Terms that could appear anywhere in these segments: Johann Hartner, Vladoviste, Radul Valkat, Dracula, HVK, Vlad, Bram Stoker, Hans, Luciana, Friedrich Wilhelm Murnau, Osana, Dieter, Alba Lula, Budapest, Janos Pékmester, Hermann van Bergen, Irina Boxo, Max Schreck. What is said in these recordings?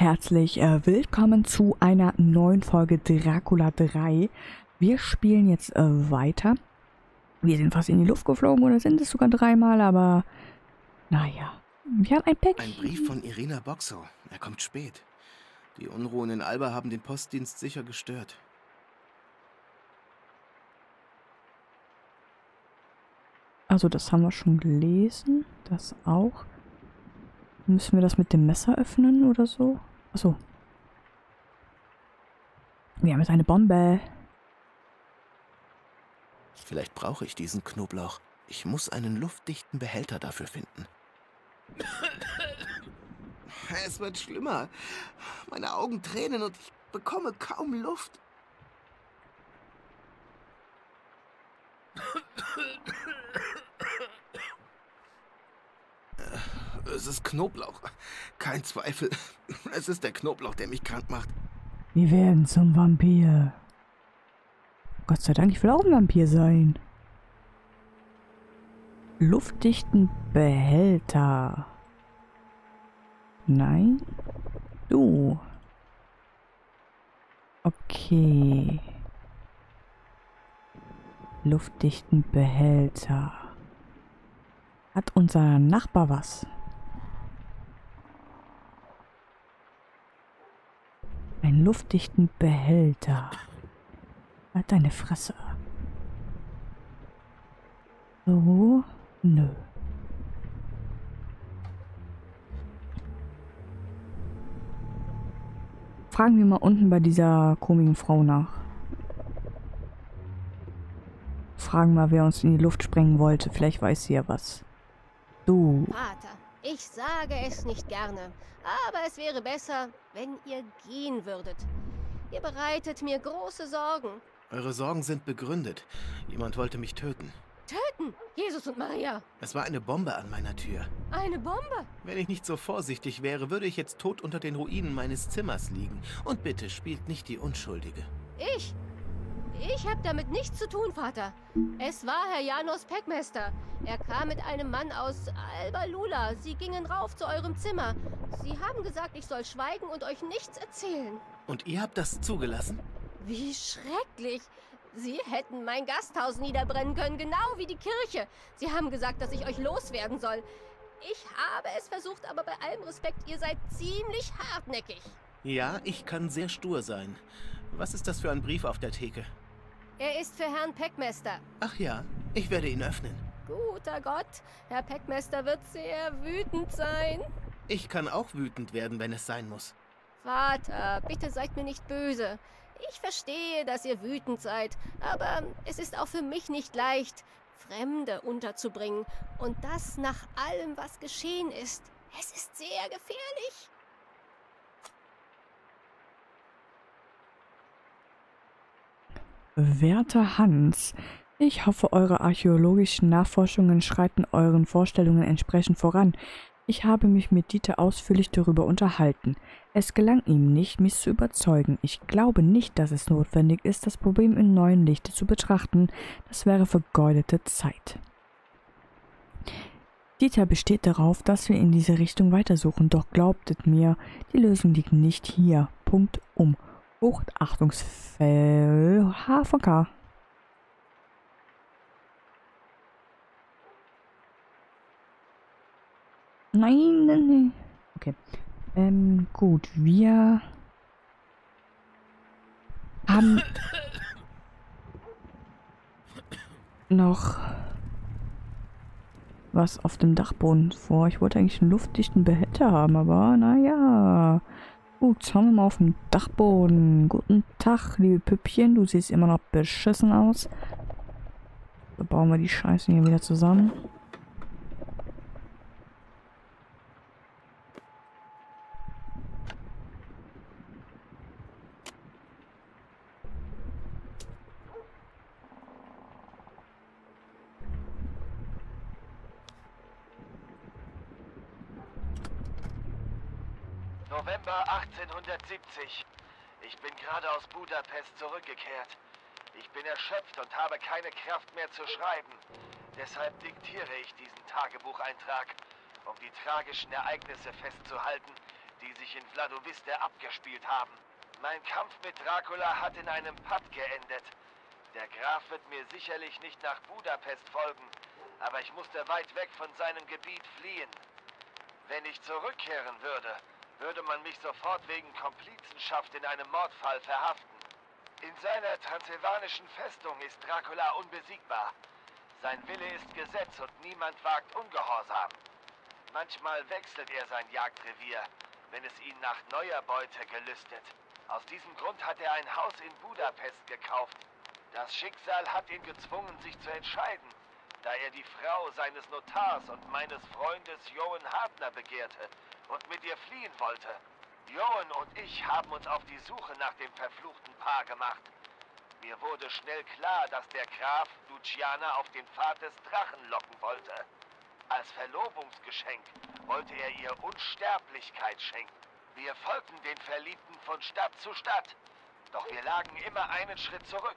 Herzlich willkommen zu einer neuen Folge Dracula 3. Wir spielen jetzt weiter. Wir sind fast in die Luft geflogen oder sind es sogar dreimal, aber naja. Wir haben ein Päckchen. Ein Brief von Irina Boxo. Er kommt spät. Die Unruhen in Alba haben den Postdienst sicher gestört. Also das haben wir schon gelesen. Das auch. Müssen wir das mit dem Messer öffnen oder so? Achso. Wir haben jetzt eine Bombe. Vielleicht brauche ich diesen Knoblauch. Ich muss einen luftdichten Behälter dafür finden. Es wird schlimmer. Meine Augen tränen und ich bekomme kaum Luft. Es ist Knoblauch. Kein Zweifel. Es ist der Knoblauch, der mich krank macht. Wir werden zum Vampir. Gott sei Dank, ich will auch ein Vampir sein. Luftdichten Behälter. Nein. Du. Okay. Luftdichten Behälter. Hat unser Nachbar was? Einen luftdichten Behälter. Halt deine Fresse. So, nö. Fragen wir mal unten bei dieser komischen Frau nach. Fragen mal, wer uns in die Luft sprengen wollte. Vielleicht weiß sie ja was. Du. Vater. Ich sage es nicht gerne, aber es wäre besser, wenn ihr gehen würdet. Ihr bereitet mir große Sorgen. Eure Sorgen sind begründet. Jemand wollte mich töten. Töten? Jesus und Maria! Es war eine Bombe an meiner Tür. Eine Bombe? Wenn ich nicht so vorsichtig wäre, würde ich jetzt tot unter den Ruinen meines Zimmers liegen. Und bitte, spielt nicht die Unschuldige. Ich? Ich habe damit nichts zu tun, Vater. Es war Herr Janos Pékmester. Er kam mit einem Mann aus Alba Lula. Sie gingen rauf zu eurem Zimmer. Sie haben gesagt, ich soll schweigen und euch nichts erzählen. Und ihr habt das zugelassen? Wie schrecklich. Sie hätten mein Gasthaus niederbrennen können, genau wie die Kirche. Sie haben gesagt, dass ich euch loswerden soll. Ich habe es versucht, aber bei allem Respekt, ihr seid ziemlich hartnäckig. Ja, ich kann sehr stur sein. Was ist das für ein Brief auf der Theke? Er ist für Herrn Pékmester. Ach ja, ich werde ihn öffnen. Guter Gott, Herr Pékmester wird sehr wütend sein. Ich kann auch wütend werden, wenn es sein muss. Vater, bitte seid mir nicht böse. Ich verstehe, dass ihr wütend seid, aber es ist auch für mich nicht leicht, Fremde unterzubringen. Und das nach allem, was geschehen ist. Es ist sehr gefährlich. Werter Hans, ich hoffe, eure archäologischen Nachforschungen schreiten euren Vorstellungen entsprechend voran. Ich habe mich mit Dieter ausführlich darüber unterhalten. Es gelang ihm nicht, mich zu überzeugen. Ich glaube nicht, dass es notwendig ist, das Problem in neuen Lichte zu betrachten. Das wäre vergeudete Zeit. Dieter besteht darauf, dass wir in diese Richtung weitersuchen. Doch glaubtet mir, die Lösung liegt nicht hier. Punkt um. Hochachtungsvoll HVK. Nein, nein, nein. Okay. Gut, wir haben noch was auf dem Dachboden vor. Ich wollte eigentlich einen luftdichten Behälter haben, aber naja. Gut, schauen wir mal auf den Dachboden. Guten Tag, liebe Püppchen. Du siehst immer noch beschissen aus. So, bauen wir die Scheiße hier wieder zusammen. November 1870. Ich bin gerade aus Budapest zurückgekehrt. Ich bin erschöpft und habe keine Kraft mehr zu schreiben. Deshalb diktiere ich diesen Tagebucheintrag, um die tragischen Ereignisse festzuhalten, die sich in Vladoviste abgespielt haben. Mein Kampf mit Dracula hat in einem Pub geendet. Der Graf wird mir sicherlich nicht nach Budapest folgen, aber ich musste weit weg von seinem Gebiet fliehen. Wenn ich zurückkehren würde, würde man mich sofort wegen Komplizenschaft in einem Mordfall verhaften. In seiner transsilvanischen Festung ist Dracula unbesiegbar. Sein Wille ist Gesetz und niemand wagt Ungehorsam. Manchmal wechselt er sein Jagdrevier, wenn es ihn nach neuer Beute gelüstet. Aus diesem Grund hat er ein Haus in Budapest gekauft. Das Schicksal hat ihn gezwungen, sich zu entscheiden, da er die Frau seines Notars und meines Freundes Johann Hartner begehrte und mit ihr fliehen wollte. Johann und ich haben uns auf die Suche nach dem verfluchten Paar gemacht. Mir wurde schnell klar, dass der Graf Luciana auf den Pfad des Drachen locken wollte. Als Verlobungsgeschenk wollte er ihr Unsterblichkeit schenken. Wir folgten den Verliebten von Stadt zu Stadt, doch wir lagen immer einen Schritt zurück.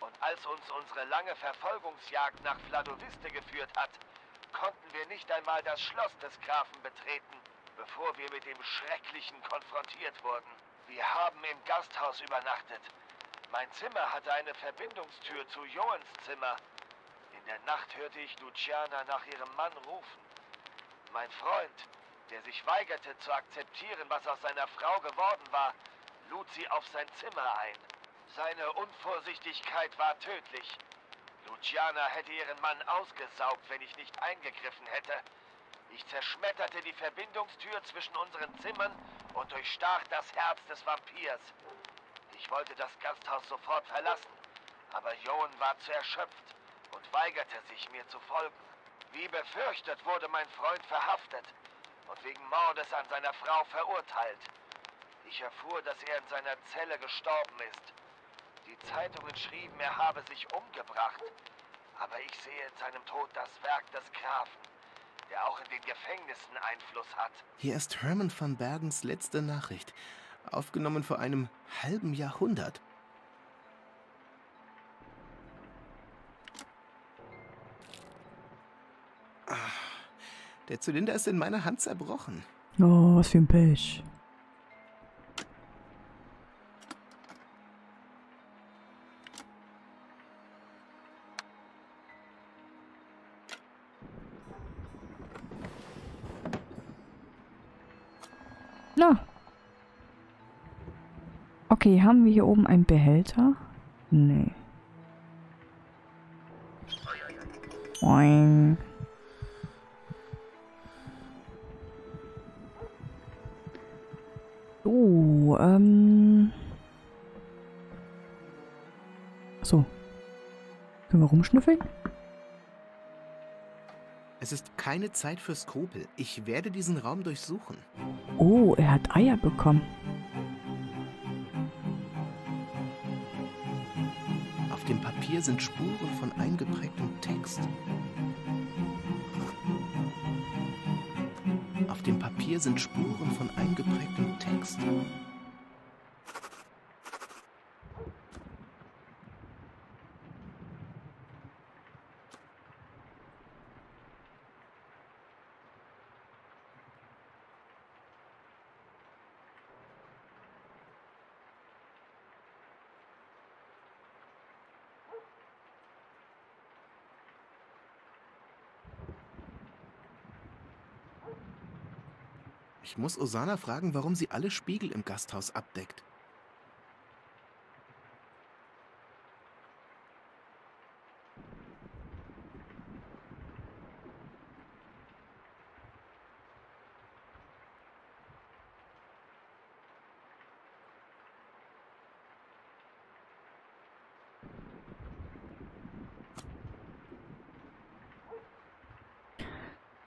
Und als uns unsere lange Verfolgungsjagd nach Vladoviste geführt hat, konnten wir nicht einmal das Schloss des Grafen betreten, bevor wir mit dem Schrecklichen konfrontiert wurden. Wir haben im Gasthaus übernachtet. Mein Zimmer hatte eine Verbindungstür zu Johans Zimmer. In der Nacht hörte ich Luciana nach ihrem Mann rufen. Mein Freund, der sich weigerte zu akzeptieren, was aus seiner Frau geworden war, lud sie auf sein Zimmer ein. Seine Unvorsichtigkeit war tödlich. Luciana hätte ihren Mann ausgesaugt, wenn ich nicht eingegriffen hätte. Ich zerschmetterte die Verbindungstür zwischen unseren Zimmern und durchstach das Herz des Vampirs. Ich wollte das Gasthaus sofort verlassen, aber Johann war zu erschöpft und weigerte sich, mir zu folgen. Wie befürchtet wurde mein Freund verhaftet und wegen Mordes an seiner Frau verurteilt. Ich erfuhr, dass er in seiner Zelle gestorben ist. Die Zeitungen schrieben, er habe sich umgebracht. Aber ich sehe in seinem Tod das Werk des Grafen, der auch in den Gefängnissen Einfluss hat. Hier ist Hermann van Bergens letzte Nachricht, aufgenommen vor einem halben Jahrhundert. Der Zylinder ist in meiner Hand zerbrochen. Oh, was für ein Pech. Na. Okay, haben wir hier oben einen Behälter? Nee. Boing. So, Achso. Können wir rumschnüffeln? Es ist keine Zeit für Skrupel. Ich werde diesen Raum durchsuchen. Oh, er hat Eier bekommen. Auf dem Papier sind Spuren von eingeprägtem Text. Auf dem Papier sind Spuren von eingeprägtem Text. Ich muss Osana fragen, warum sie alle Spiegel im Gasthaus abdeckt.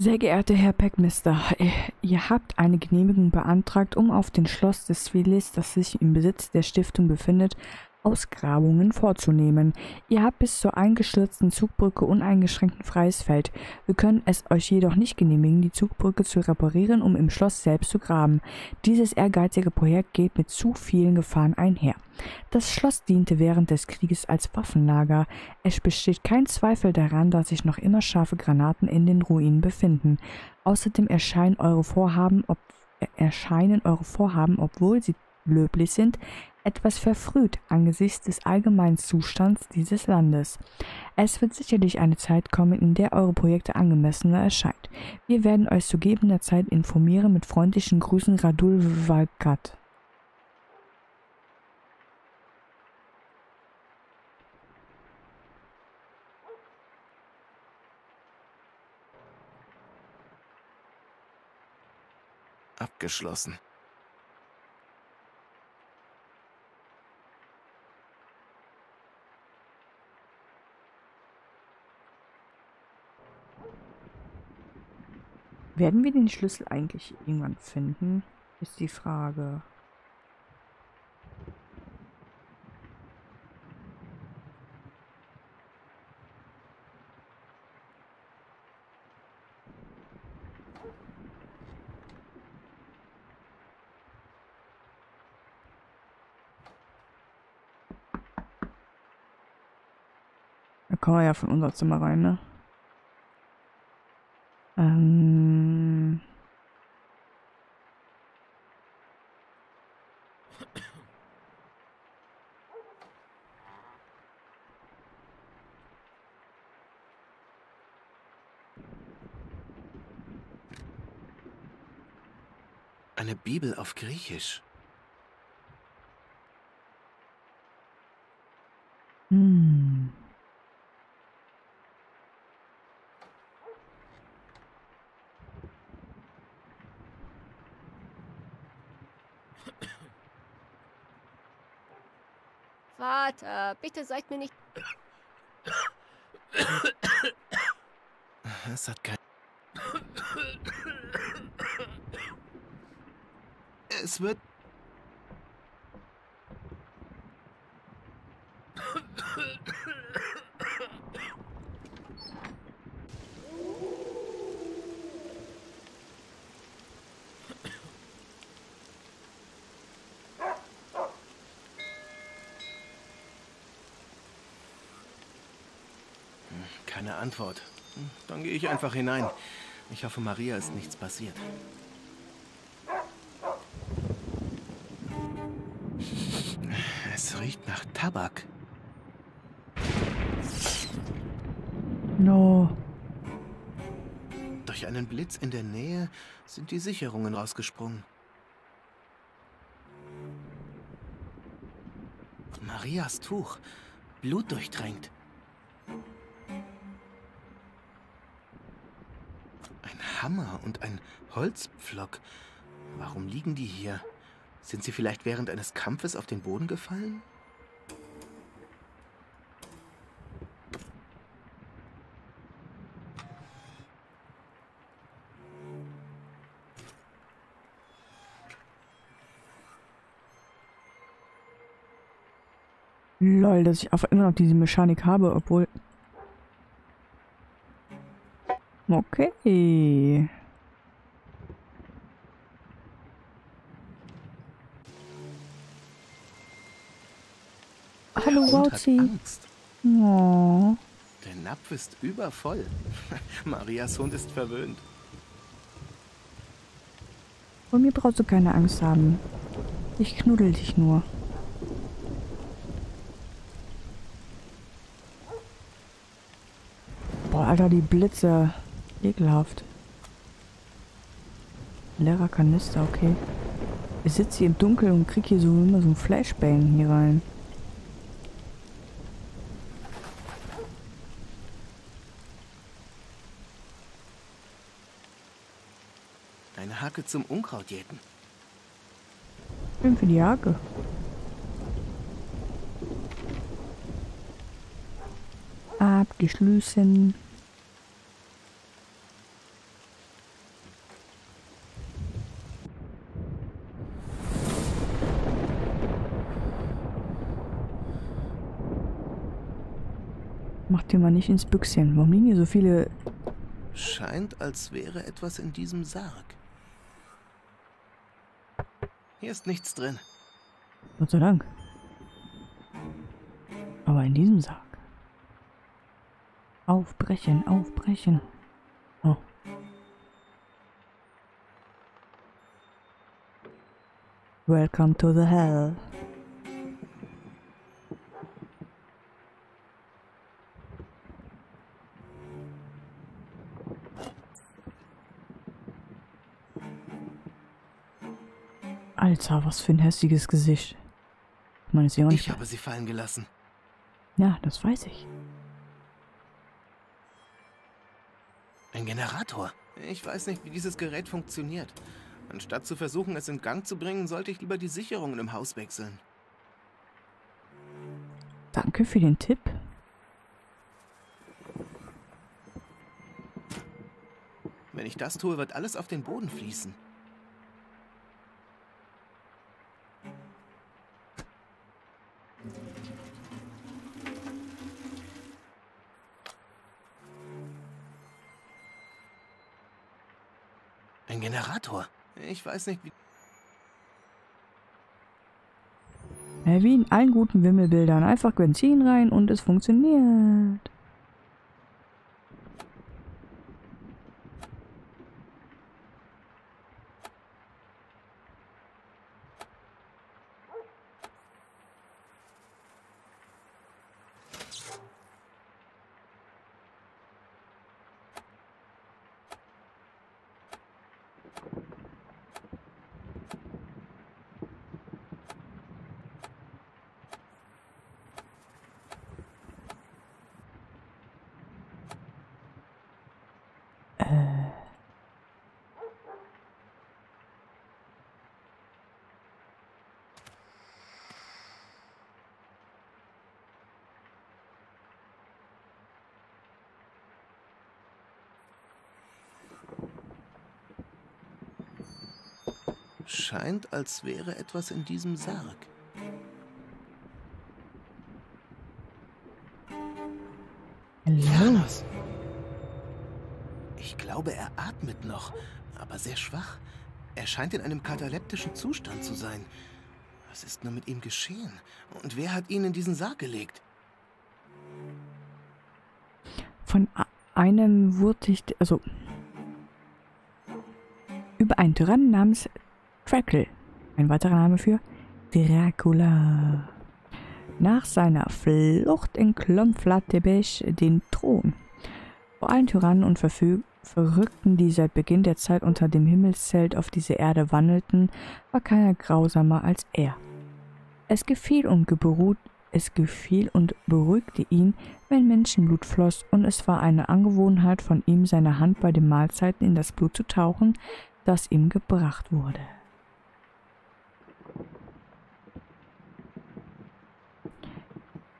Sehr geehrter Herr Pékmester, ihr habt eine Genehmigung beantragt, um auf dem Schloss des Villis, das sich im Besitz der Stiftung befindet, Ausgrabungen vorzunehmen. Ihr habt bis zur eingestürzten Zugbrücke uneingeschränkten freies Feld. Wir können es euch jedoch nicht genehmigen, die Zugbrücke zu reparieren, um im Schloss selbst zu graben. Dieses ehrgeizige Projekt geht mit zu vielen Gefahren einher. Das Schloss diente während des Krieges als Waffenlager. Es besteht kein Zweifel daran, dass sich noch immer scharfe Granaten in den Ruinen befinden. Außerdem erscheinen eure Vorhaben, erscheinen eure Vorhaben, obwohl sie löblich sind, etwas verfrüht angesichts des allgemeinen Zustands dieses Landes. Es wird sicherlich eine Zeit kommen, in der eure Projekte angemessener erscheint. Wir werden euch zu gegebener Zeit informieren. Mit freundlichen Grüßen, Radul Valkat. Abgeschlossen. Werden wir den Schlüssel eigentlich irgendwann finden, ist die Frage. Da kann man ja von unser Zimmer rein, ne? Eine Bibel auf Griechisch. Vater, bitte seid mir nicht... Es hat kein... Es wird... Keine Antwort. Dann gehe ich einfach hinein. Ich hoffe, Maria ist nichts passiert. Riecht nach Tabak. No. Durch einen Blitz in der Nähe sind die Sicherungen rausgesprungen. Marias Tuch, blutdurchtränkt. Ein Hammer und ein Holzpflock. Warum liegen die hier? Sind sie vielleicht während eines Kampfes auf den Boden gefallen? Lol, dass ich einfach immer noch diese Mechanik habe, obwohl... Okay... Hallo, Rauzi. Oh. Der Napf ist übervoll. Marias Hund ist verwöhnt. Vor mir brauchst du keine Angst haben. Ich knuddel dich nur. Boah, Alter, die Blitze. Ekelhaft. Leerer Kanister, okay. Ich sitze hier im Dunkeln und krieg hier so immer so ein Flashbang hier rein. Hacke zum Unkraut jäten. Schön für die Hacke. Abgeschlossen. Macht ihr mal nicht ins Büchschen. Warum liegen hier so viele? Scheint, als wäre etwas in diesem Sarg. Hier ist nichts drin. Gott sei Dank. Aber in diesem Sarg. Aufbrechen, aufbrechen. Oh. Welcome to the Hell. Alter, was für ein hässliches Gesicht. Man ist ja auch nicht. Ich habe sie fallen gelassen. Ja, das weiß ich. Ein Generator. Ich weiß nicht, wie dieses Gerät funktioniert. Anstatt zu versuchen, es in Gang zu bringen, sollte ich lieber die Sicherungen im Haus wechseln. Danke für den Tipp. Wenn ich das tue, wird alles auf den Boden fließen. Ein Generator. Ich weiß nicht, wie... Wie in allen guten Wimmelbildern. Einfach Benzin rein und es funktioniert. Scheint, als wäre etwas in diesem Sarg. Janos. Ich glaube, er atmet noch, aber sehr schwach. Er scheint in einem kataleptischen Zustand zu sein. Was ist nur mit ihm geschehen? Und wer hat ihn in diesen Sarg gelegt? Von einem wurde ich... Also... Über einen Tyrannen namens... Dracula, ein weiterer Name für Dracula. Nach seiner Flucht entklommt Vlad den Thron. Vor allen Tyrannen und Verrückten, die seit Beginn der Zeit unter dem Himmelszelt auf diese Erde wandelten, war keiner grausamer als er. Es gefiel und beruhigte ihn, wenn Menschenblut floss, und es war eine Angewohnheit von ihm, seine Hand bei den Mahlzeiten in das Blut zu tauchen, das ihm gebracht wurde.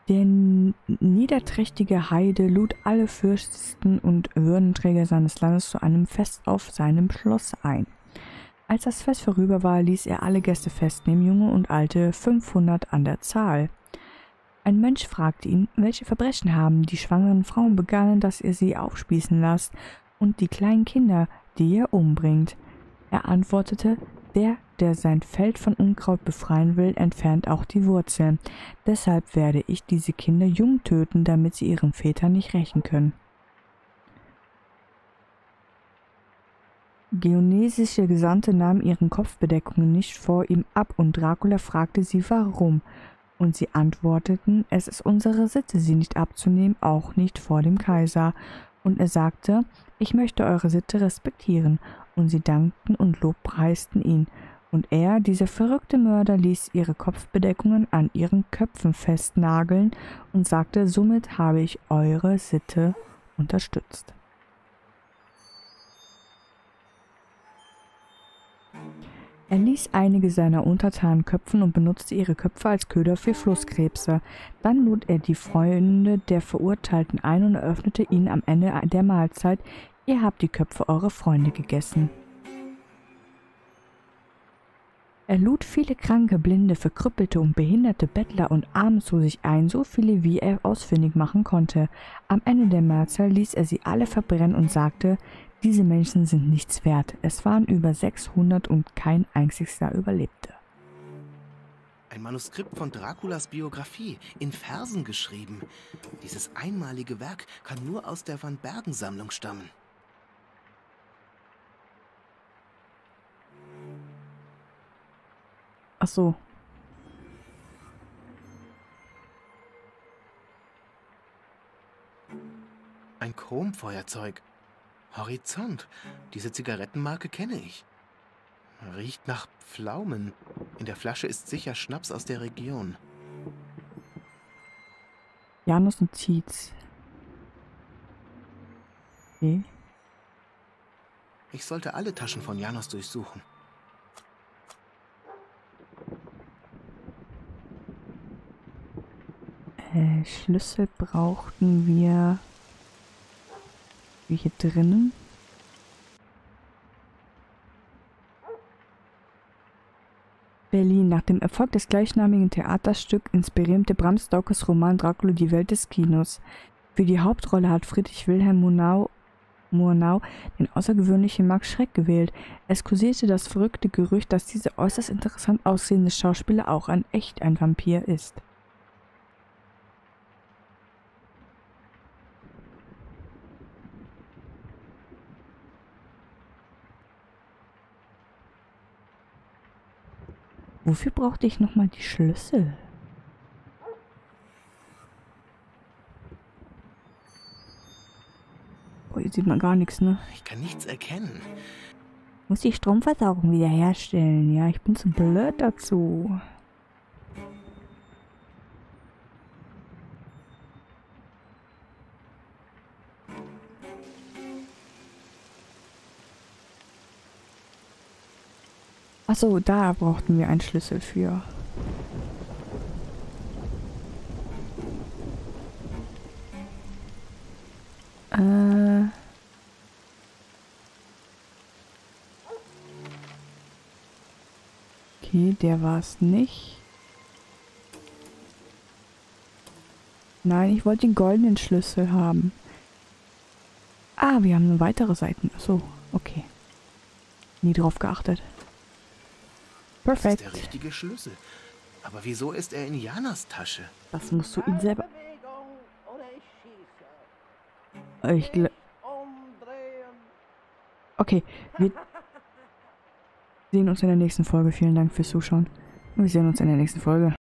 Der niederträchtige Heide lud alle Fürsten und Würdenträger seines Landes zu einem Fest auf seinem Schloss ein. Als das Fest vorüber war, ließ er alle Gäste festnehmen, junge und alte, 500 an der Zahl. Ein Mensch fragte ihn, welche Verbrechen haben die schwangeren Frauen begangen, dass ihr sie aufspießen lasst und die kleinen Kinder, die ihr umbringt. Er antwortete, der sein Feld von Unkraut befreien will, entfernt auch die Wurzeln. Deshalb werde ich diese Kinder jung töten, damit sie ihren Vätern nicht rächen können. Geonesische Gesandte nahmen ihren Kopfbedeckungen nicht vor ihm ab, und Dracula fragte sie, warum. Und sie antworteten, es ist unsere Sitte, sie nicht abzunehmen, auch nicht vor dem Kaiser. Und er sagte, ich möchte eure Sitte respektieren. Und sie dankten und lobpreisten ihn. Und er, dieser verrückte Mörder, ließ ihre Kopfbedeckungen an ihren Köpfen festnageln und sagte, somit habe ich eure Sitte unterstützt. Er ließ einige seiner Untertanen köpfen und benutzte ihre Köpfe als Köder für Flusskrebse. Dann lud er die Freunde der Verurteilten ein und eröffnete ihnen am Ende der Mahlzeit, ihr habt die Köpfe eurer Freunde gegessen. Er lud viele Kranke, Blinde, Verkrüppelte und Behinderte, Bettler und Arme zu sich ein, so viele wie er ausfindig machen konnte. Am Ende der Mahlzeit ließ er sie alle verbrennen und sagte, diese Menschen sind nichts wert. Es waren über 600 und kein einzigster überlebte. Ein Manuskript von Draculas Biografie, in Versen geschrieben. Dieses einmalige Werk kann nur aus der Van Bergen-Sammlung stammen. Ach so. Ein Chromfeuerzeug. Horizont. Diese Zigarettenmarke kenne ich. Riecht nach Pflaumen. In der Flasche ist sicher Schnaps aus der Region. Janos Notiz. Okay. Ich sollte alle Taschen von Janos durchsuchen. Schlüssel brauchten wir... hier drinnen. Berlin. Nach dem Erfolg des gleichnamigen Theaterstücks inspirierte Bram Stokers Roman Dracula die Welt des Kinos. Für die Hauptrolle hat Friedrich Wilhelm Murnau den außergewöhnlichen Max Schreck gewählt. Es kursierte das verrückte Gerücht, dass dieser äußerst interessant aussehende Schauspieler auch echt ein Vampir ist. Wofür brauchte ich nochmal die Schlüssel? Oh, hier sieht man gar nichts, ne? Ich kann nichts erkennen. Muss die Stromversorgung wiederherstellen. Ja, ich bin zu blöd dazu. Achso, da brauchten wir einen Schlüssel für. Okay, der war es nicht. Nein, ich wollte den goldenen Schlüssel haben. Ah, wir haben weitere Seiten. Achso, okay. Nie drauf geachtet. Perfekt. Das ist der richtige Schlüssel. Aber wieso ist er in Janas Tasche? Das musst du ihn selber... Ich glaube... Okay, wir sehen uns in der nächsten Folge. Vielen Dank fürs Zuschauen. Und wir sehen uns in der nächsten Folge.